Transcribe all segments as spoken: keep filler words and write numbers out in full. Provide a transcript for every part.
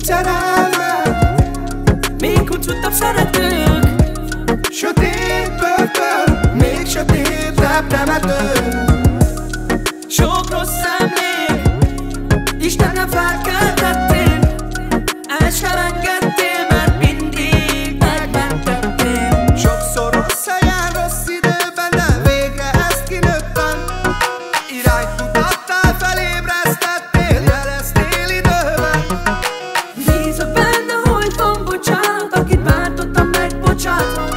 utcára, még kucuttabb szeretők, sötétből föl, még sötétebb temető. Sok rossz emlék, Istenre felkeltettél, el sem engedtél, mert mindig megmentettél. Sokszor rossz helyen, rossz időben, de végre ezt kinőttem. Irányt mutattál, felébresztettél, jeleztél időben. Nézd benne, hogy van bocsánat, akit bántottam, megbocsátom.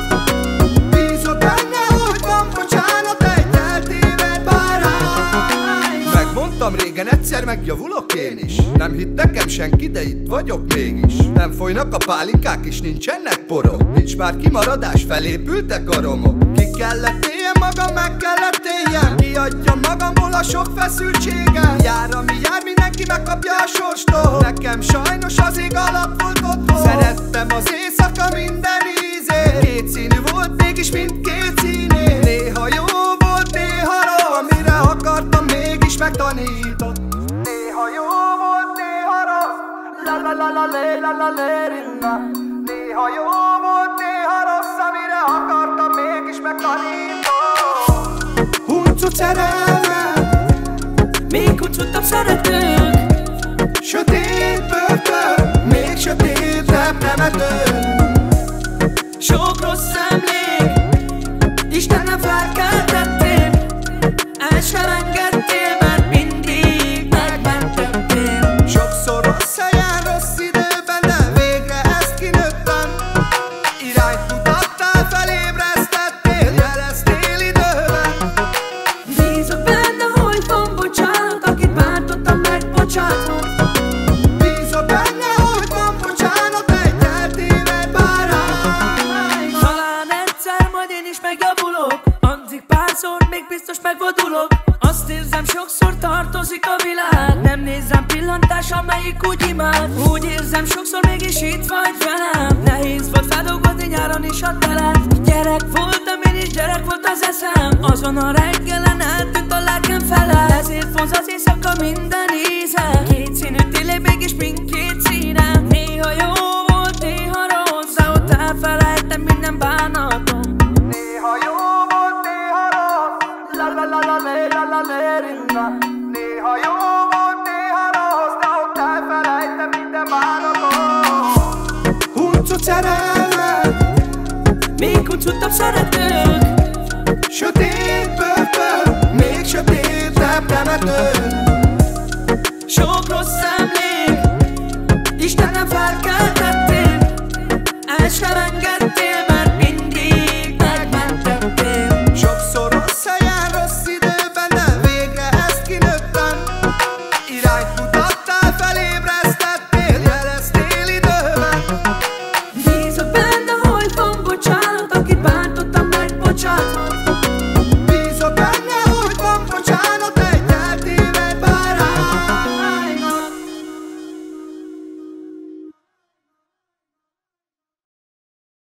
Régen egyszer megjavulok én is, nem hitt nekem senki, de itt vagyok mégis. Nem folynak a pálinkák és nincsenek porok, nincs már kimaradás, felépültek a romok. Ki kellett éljem magam, meg kellett éljem, kiadjam magamból a sok feszültségem. Jár ami jár, mindenki megkapja a sorstól, nekem sajnos az ég alap volt otthon. Szerettem az éjszaka minden ízét, kétszínű volt mégis mindkét színén. Néha jó volt, néha rossz, amire akartam mégis megtanítani. Néha jó volt, néha rossz, amire akartam, mégis megtanítom. Huncut szerelmem, még huncuttabb szeretők, sötét börtön, még sötétebb temető. Sok rossz emlék, Istenre felkeltettél, el sem engedtél, mert mindig megmentettél. Sokszor rossz helyen, rossz idő, bízol benne, hogy van bocsánat, egy eltévedt bárány. Talán egyszer majd én is megjavulok, addig párszor még biztos megvadulok. Azt érzem, sokszor tartozik a világ, nem nézem pillantás, amelyik úgy imád. Úgy érzem, sokszor mégis itt vagy velem, nehéz volt feldolgozni nyáron is a teled. Gyerek voltam én is, gyerek volt az eszem, azon a reggelen eltűnt a lelkem fele. Ezért vonz az éjszaka minden íze, kétszínű tényleg mégis mindkét színe. Néha jó volt, néha rossz, de ott elfelejtem minden bánatom. Néha jó volt, néha rossz, la la la la lé la la lé rinna. Néha jó volt, néha rossz, de ott elfelejtem minden bánatom. Huncut szerelmem, még huncuttabb szeretők, sötét börtön, még sötétebb temető. Sok rossz.